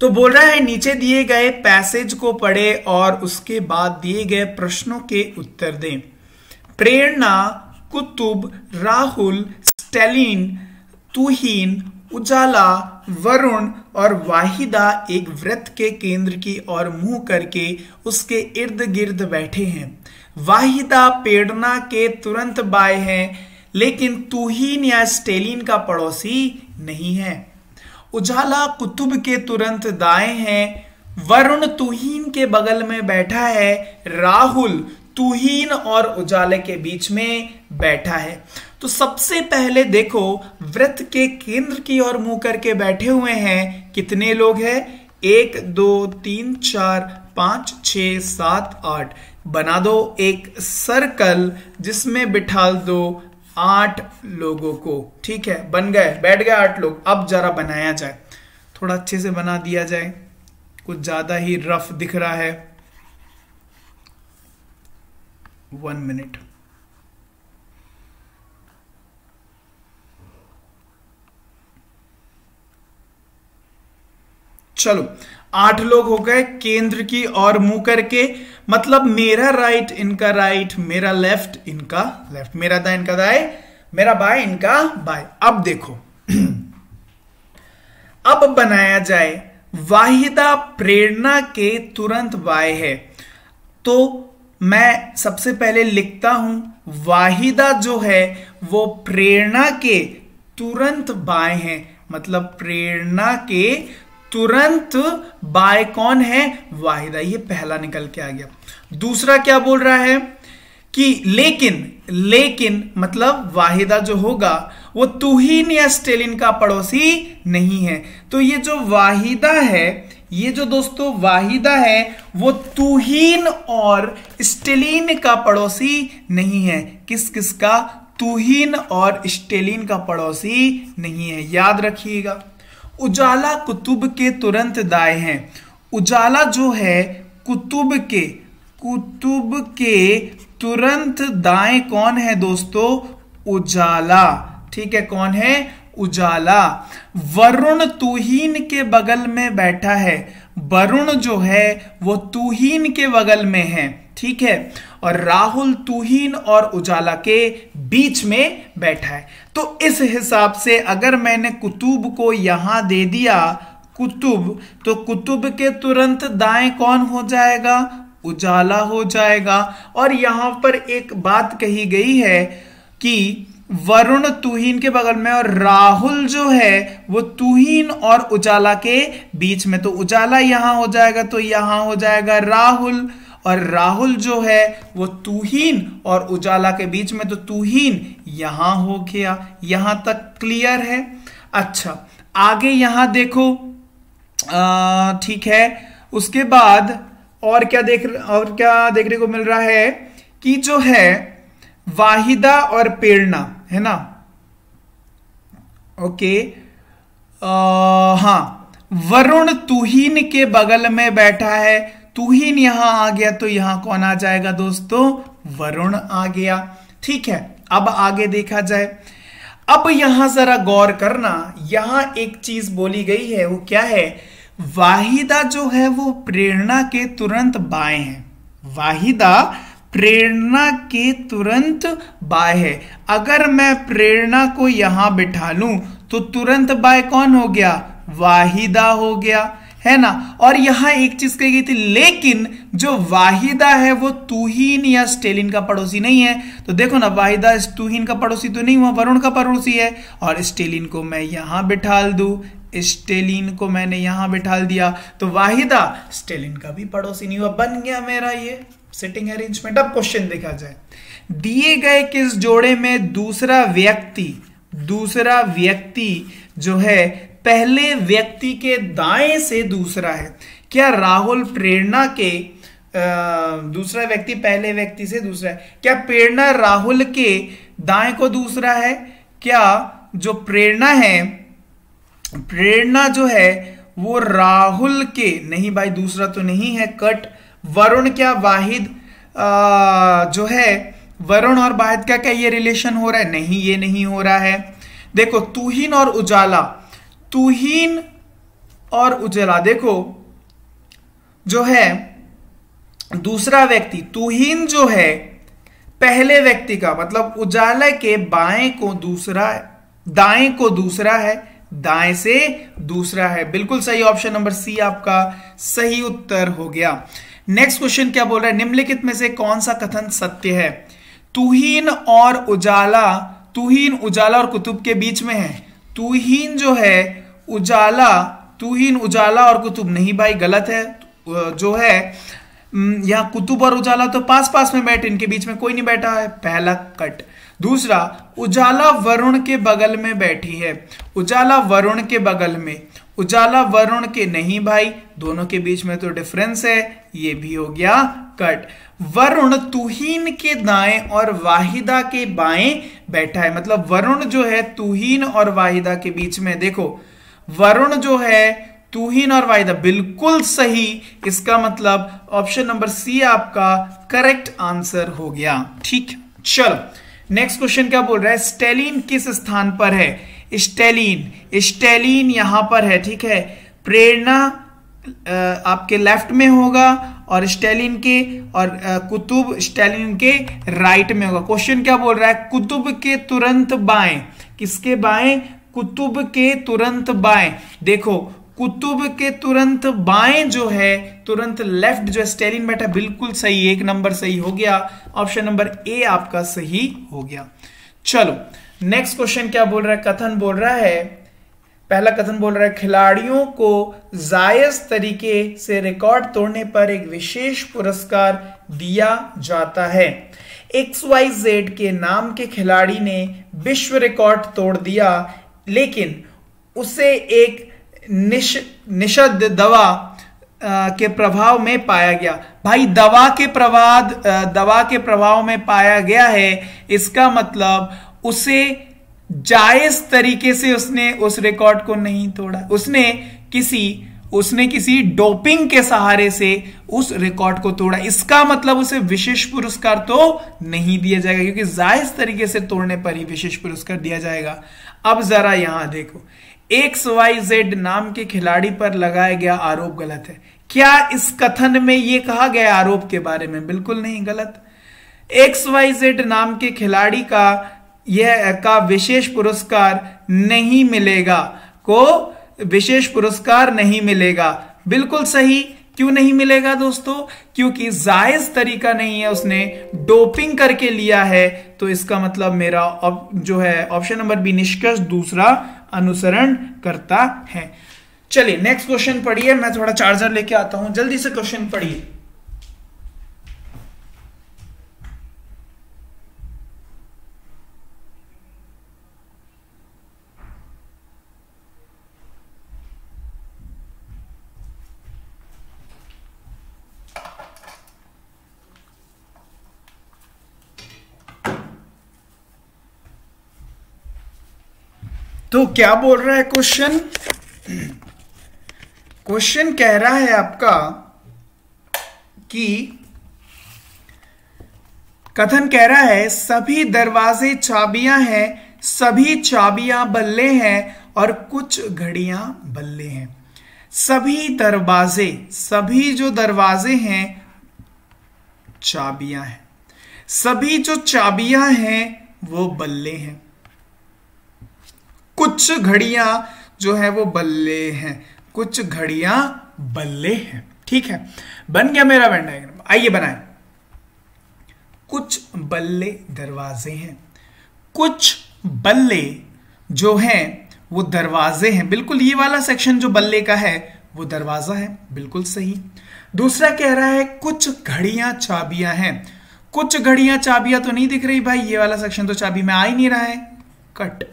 तो बोल रहा है नीचे दिए गए पैसेज को पढ़े और उसके बाद दिए गए प्रश्नों के उत्तर दें। प्रेरणा, कुतुब, राहुल, स्टालिन, तुहीन, उजाला, वरुण और वाहिदा एक वृत्त के केंद्र की ओर मुंह करके उसके इर्द गिर्द बैठे हैं। वाहिदा प्रेरणा के तुरंत बाएं हैं, लेकिन तुहीन या स्टालिन का पड़ोसी नहीं है। उजाला कुतुब के तुरंत दाएं हैं, वरुण तुहीन के बगल में बैठा है, राहुल तुहीन और उजाले के बीच में बैठा है। तो सबसे पहले देखो, वृत्त के केंद्र की ओर मुंह करके बैठे हुए हैं कितने लोग हैं? 1 2 3 4 5 6 7 8। बना दो एक सर्कल जिसमें बिठा दो 8 लोगों को, ठीक है, बन गए, बैठ गए 8 लोग। अब जरा बनाया जाए, थोड़ा अच्छे से बना दिया जाए, कुछ ज्यादा ही रफ दिख रहा है। 1 मिनट। चलो 8 लोग हो गए केंद्र की ओर मुंह करके, मतलब मेरा राइट इनका राइट, मेरा लेफ्ट इनका लेफ्ट, मेरा दाएं इनका दाएं, मेरा बाएं इनका बाएं। अब देखो, अब बनाया जाए, वाहिदा प्रेरणा के तुरंत बाएं है, तो मैं सबसे पहले लिखता हूं वाहिदा जो है वो प्रेरणा के तुरंत बाएं है, मतलब प्रेरणा के तुरंत बाय कौन है? वाहिदा। ये पहला निकल के आ गया। दूसरा क्या बोल रहा है कि लेकिन मतलब वाहिदा जो होगा वो तुहीन या स्टालिन का पड़ोसी नहीं है। तो ये जो वाहिदा है, ये जो दोस्तों वाहिदा है वो तुहीन और स्टालिन का पड़ोसी नहीं है। किस का? तुहीन और स्टालिन का पड़ोसी नहीं है, याद रखिएगा। उजाला कुतुब के तुरंत दाएं हैं, उजाला जो है कुतुब के तुरंत दाएं कौन है दोस्तों? उजाला, ठीक है, कौन है? उजाला। वरुण तुहीन के बगल में बैठा है, वरुण जो है वो तुहीन के बगल में है, ठीक है, और राहुल तुहीन और उजाला के बीच में बैठा है। तो इस हिसाब से अगर मैंने कुतुब को यहां दे दिया कुतुब, तो कुतुब के तुरंत दाएं कौन हो जाएगा? उजाला हो जाएगा। और यहां पर एक बात कही गई है कि वरुण तुहीन के बगल में और राहुल जो है वो तुहीन और उजाला के बीच में, तो उजाला यहां हो जाएगा, तो यहां हो जाएगा राहुल, और राहुल जो है वो तुहीन और उजाला के बीच में, तो तुहीन यहां हो गया। यहां तक क्लियर है? अच्छा, आगे यहां देखो, ठीक है, उसके बाद और क्या देखने को मिल रहा है कि जो है वाहिदा और प्रेरणा है ना, ओके, हाँ, वरुण तुहीन के बगल में बैठा है, तुहीन यहां आ गया, तो यहां कौन आ जाएगा दोस्तों? वरुण आ गया, ठीक है। अब आगे देखा जाए, अब यहां जरा गौर करना, यहां एक चीज बोली गई है, वो क्या है? वाहिदा जो है वो प्रेरणा के तुरंत बाएं है, वाहिदा प्रेरणा के तुरंत बाएं है। अगर मैं प्रेरणा को यहां बिठा लूं तो तुरंत बाएं कौन हो गया? वाहिदा हो गया, है ना। और यहां एक चीज कही गई थी, लेकिन जो वाहिदा है वो तुहीन या स्टालिन का पड़ोसी नहीं है, तो देखो ना, वाहिदा तुहीन का पड़ोसी तो नहीं हुआ, वरुण का पड़ोसी है, और स्टालिन को मैं यहां बिठाल दूं, स्टेलिन को मैंने यहाँ बिठा दिया, तो वाहिदा स्टेलिन का भी पड़ोसी नहीं हुआ, बन गया मेरा ये सिटिंग अरेंजमेंट। अब क्वेश्चन देखा जाए, दिए गए किस जोड़े में दूसरा व्यक्ति जो है पहले व्यक्ति के दाएं से दूसरा है। क्या राहुल प्रेरणा के दूसरा व्यक्ति पहले व्यक्ति से दूसरा है? क्या प्रेरणा राहुल के दाएं को दूसरा है? क्या जो प्रेरणा है, प्रेरणा जो है वो राहुल के, नहीं भाई दूसरा तो नहीं है, कट। वरुण, क्या वाहिद जो है वरुण और वाहिद का क्या ये रिलेशन हो रहा है? नहीं, ये नहीं हो रहा है। देखो तूहीन और उजाला, तूहीन और उजाला, देखो जो है दूसरा व्यक्ति, तूहीन जो है पहले व्यक्ति का, मतलब उजाला के बाएं को दूसरा, दाएं को दूसरा है, दाएं से दूसरा है। बिल्कुल सही, ऑप्शन नंबर सी आपका सही उत्तर हो गया। नेक्स्ट क्वेश्चन क्या बोल रहा है, निम्नलिखित में से कौन सा कथन सत्य है? तूहीन और उजाला, तूहीन उजाला और कुतुब के बीच में है। तूहीन जो है उजाला, तूहीन उजाला और कुतुब, नहीं भाई गलत है। जो है यहाँ कुतुब और उजाला तो पास पास में बैठे, इनके बीच में कोई नहीं बैठा है, पहला कट। दूसरा, उजाला वरुण के बगल में बैठी है। उजाला वरुण के बगल में, उजाला वरुण के, नहीं भाई दोनों के बीच में तो डिफरेंस है, ये भी हो गया कट। वरुण तूहीन के दाएं और वाहिदा के बाएं बैठा है, मतलब वरुण जो है तूहीन और वाहिदा के बीच में। देखो वरुण जो है तूहीन और वाहिदा, बिल्कुल सही, इसका मतलब ऑप्शन नंबर सी आपका करेक्ट आंसर हो गया। ठीक, चलो नेक्स्ट क्वेश्चन क्या बोल रहा है, स्टेलिन किस स्थान पर है? स्टेलिन, स्टेलिन यहां पर है, ठीक है। प्रेरणा आपके लेफ्ट में होगा और स्टेलिन के, और कुतुब स्टेलिन के राइट में होगा। क्वेश्चन क्या बोल रहा है, कुतुब के तुरंत बाएं, किसके बाएं? कुतुब के तुरंत बाएं। देखो कुतुब के तुरंत बाएं जो है, तुरंत लेफ्ट जो स्टेलिन बैठा, बिल्कुल सही, एक नंबर सही हो गया, ऑप्शन नंबर ए आपका सही हो गया। चलो नेक्स्ट क्वेश्चन क्या बोल रहा है, कथन बोल रहा है, पहला कथन बोल रहा है खिलाड़ियों को जायज तरीके से रिकॉर्ड तोड़ने पर एक विशेष पुरस्कार दिया जाता है। XYZ के नाम के खिलाड़ी ने विश्व रिकॉर्ड तोड़ दिया, लेकिन उसे एक निषिद्ध दवा के प्रभाव में पाया गया। भाई दवा के प्रभाव में पाया गया है, इसका मतलब उसे जायज तरीके से उसने उस रिकॉर्ड को नहीं तोड़ा, उसने किसी डोपिंग के सहारे से उस रिकॉर्ड को तोड़ा, इसका मतलब उसे विशेष पुरस्कार तो नहीं दिया जाएगा, क्योंकि जायज तरीके से तोड़ने पर ही विशेष पुरस्कार दिया जाएगा। अब जरा यहां देखो, XYZ नाम के खिलाड़ी पर लगाया गया आरोप गलत है। क्या इस कथन में यह कहा गया आरोप के बारे में? बिल्कुल नहीं, गलत। XYZ नाम के खिलाड़ी का यह का विशेष पुरस्कार नहीं मिलेगा, को विशेष पुरस्कार नहीं मिलेगा, बिल्कुल सही। क्यों नहीं मिलेगा दोस्तों? क्योंकि जायज तरीका नहीं है, उसने डोपिंग करके लिया है, तो इसका मतलब मेरा जो है ऑप्शन नंबर बी निष्कर्ष दूसरा अनुसरण करता है। चलिए नेक्स्ट क्वेश्चन पढ़िए, मैं थोड़ा चार्जर लेके आता हूं, जल्दी से क्वेश्चन पढ़िए। तो क्या बोल रहा है क्वेश्चन, क्वेश्चन कह रहा है आपका कि, कथन कह रहा है सभी दरवाजे चाबियां हैं, सभी चाबियां बल्ले हैं और कुछ घड़ियां बल्ले हैं। सभी दरवाजे, सभी जो दरवाजे हैं चाबियां हैं, सभी जो चाबियां हैं वो बल्ले हैं, कुछ घड़ियां जो है वो बल्ले हैं, कुछ घड़ियां बल्ले हैं। ठीक है, बन गया मेरा वेन डायग्राम। आइए बनाएं, कुछ बल्ले दरवाजे हैं, कुछ बल्ले जो हैं वो दरवाजे हैं। बिल्कुल ये वाला सेक्शन जो बल्ले का है वो दरवाजा है, बिल्कुल सही। दूसरा कह रहा है कुछ घड़ियां चाबियां हैं। कुछ घड़ियां चाबियां तो नहीं दिख रही भाई, ये वाला सेक्शन तो चाबी में आ ही नहीं रहा है, कट।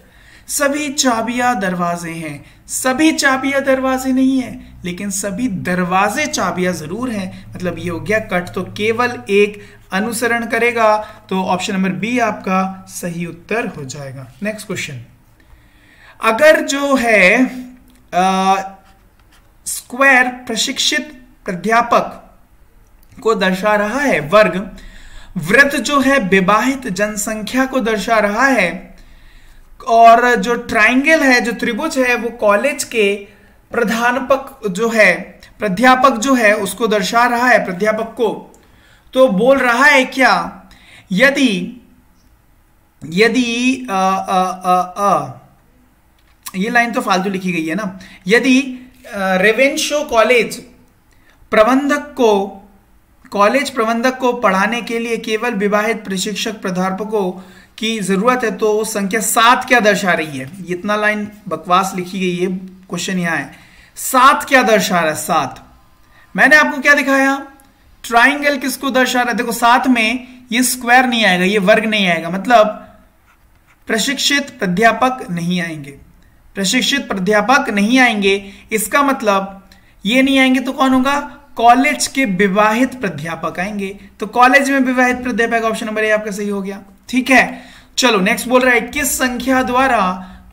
सभी चाबियां दरवाजे हैं, सभी चाबियां दरवाजे नहीं है, लेकिन सभी दरवाजे चाबियां जरूर हैं, मतलब ये हो गया कट। तो केवल एक अनुसरण करेगा तो ऑप्शन नंबर बी आपका सही उत्तर हो जाएगा। नेक्स्ट क्वेश्चन, अगर जो है स्क्वायर प्रशिक्षित प्राध्यापक को दर्शा रहा है, वर्ग वृत्त जो है विवाहित जनसंख्या को दर्शा रहा है, और जो ट्रायंगल है जो त्रिभुज है वो कॉलेज के प्रधानपक जो है प्राध्यापक जो है उसको दर्शा रहा है, प्राध्यापक को, तो बोल रहा है क्या यदि यदि आ, आ, आ, आ, ये लाइन तो फालतू लिखी गई है ना, यदि रेवेन्शो कॉलेज प्रबंधक को पढ़ाने के लिए केवल विवाहित प्रशिक्षक प्राध्यापकों की जरूरत है तो संख्या 7 क्या दर्शा रही है। इतना लाइन बकवास लिखी गई है, क्वेश्चन यहाँ है 7 क्या दर्शा रहा है। 7 मैंने आपको क्या दिखाया, ट्राइंगल किसको दर्शा रहा है। देखो 7 में ये स्क्वायर नहीं आएगा, ये वर्ग नहीं आएगा, मतलब प्रशिक्षित प्राध्यापक नहीं आएंगे, प्रशिक्षित प्राध्यापक नहीं आएंगे। इसका मतलब ये नहीं आएंगे तो कौन होगा, कॉलेज के विवाहित प्राध्यापक आएंगे, तो कॉलेज में विवाहित प्राध्यापक ऑप्शन नंबर ए आपका सही हो गया, ठीक है। चलो नेक्स्ट बोल रहा है किस संख्या द्वारा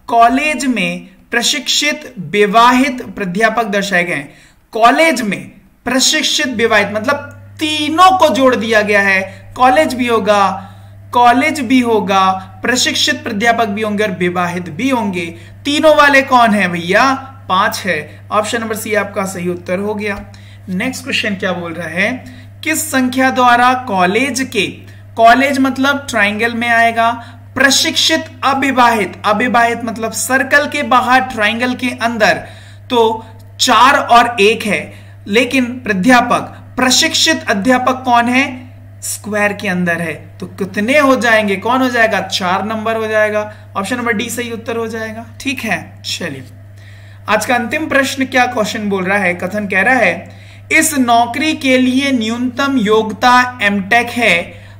कॉलेज में प्रशिक्षित विवाहित प्राध्यापक दर्शाए गए। कॉलेज में प्रशिक्षित विवाहित मतलब तीनों को जोड़ दिया गया है, कॉलेज भी होगा, प्रशिक्षित प्राध्यापक भी होंगे और विवाहित भी होंगे। तीनों वाले कौन है भैया, 5 है, ऑप्शन नंबर सी आपका सही उत्तर हो गया। नेक्स्ट क्वेश्चन क्या बोल रहा है, किस संख्या द्वारा कॉलेज के, कॉलेज मतलब ट्राइंगल में आएगा, प्रशिक्षित अविवाहित, अविवाहित मतलब सर्कल के बाहर ट्राइंगल के अंदर, तो 4 और 1 है, लेकिन प्राध्यापक प्रशिक्षित अध्यापक कौन है, स्क्वायर के अंदर है, तो कितने हो जाएंगे, कौन हो जाएगा, 4 नंबर हो जाएगा, ऑप्शन नंबर डी सही उत्तर हो जाएगा, ठीक है। चलिए आज का अंतिम प्रश्न क्या क्वेश्चन बोल रहा है, कथन कह रहा है इस नौकरी के लिए न्यूनतम योग्यता एमटेक है,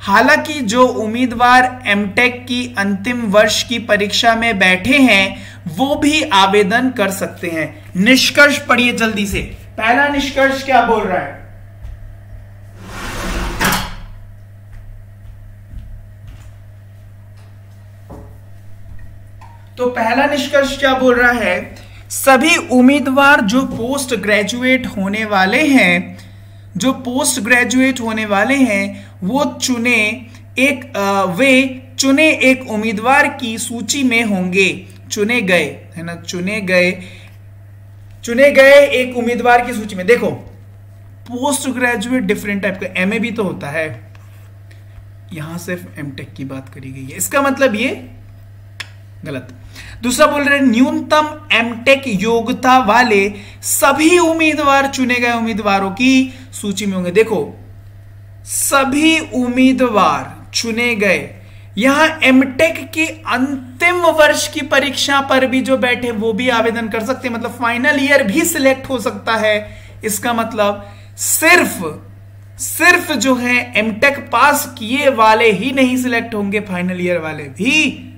हालांकि जो उम्मीदवार एमटेक की अंतिम वर्ष की परीक्षा में बैठे हैं वो भी आवेदन कर सकते हैं। निष्कर्ष पढ़िए जल्दी से, पहला निष्कर्ष क्या बोल रहा है, तो पहला निष्कर्ष क्या बोल रहा है, सभी उम्मीदवार जो पोस्ट ग्रेजुएट होने वाले हैं, वो चुने एक उम्मीदवार की सूची में होंगे, चुने गए है ना, चुने गए एक उम्मीदवार की सूची में। देखो पोस्ट ग्रेजुएट डिफरेंट टाइप का, एमए भी तो होता है, यहां सिर्फ एमटेक की बात करी गई है, इसका मतलब ये गलत। दूसरा बोल रहे न्यूनतम एमटेक योग्यता वाले सभी उम्मीदवार चुने गए उम्मीदवारों की सूची में होंगे। देखो सभी उम्मीदवार चुने गए, यहां एमटेक की अंतिम वर्ष की परीक्षा पर भी जो बैठे वो भी आवेदन कर सकते हैं, मतलब फाइनल ईयर भी सिलेक्ट हो सकता है। इसका मतलब सिर्फ जो है एमटेक पास किए वाले ही नहीं सिलेक्ट होंगे, फाइनल ईयर वाले भी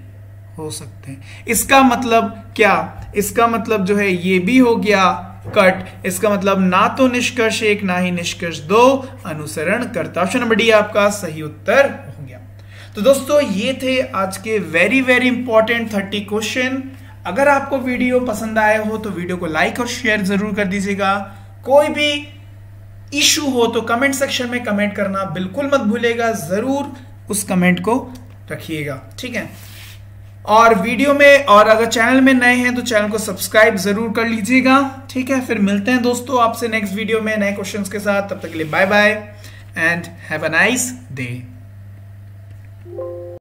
हो सकते हैं। इसका मतलब क्या, इसका मतलब जो है ये भी हो गया कट। इसका मतलब ना तो निष्कर्ष 1 ना ही निष्कर्ष 2 अनुसरण करता, ऑप्शन नंबर डी आपका सही उत्तर हो गया। तो दोस्तों ये थे आज के वेरी वेरी इंपॉर्टेंट 30 क्वेश्चन। अगर आपको वीडियो पसंद आया हो तो वीडियो को लाइक और शेयर जरूर कर दीजिएगा। कोई भी इशू हो तो कमेंट सेक्शन में कमेंट करना बिल्कुल मत भूलेगा, जरूर उस कमेंट को रखिएगा, ठीक है। और वीडियो में, और अगर चैनल में नए हैं तो चैनल को सब्सक्राइब जरूर कर लीजिएगा, ठीक है। फिर मिलते हैं दोस्तों आपसे नेक्स्ट वीडियो में नए क्वेश्चंस के साथ, तब तक के लिए bye bye and have a nice day.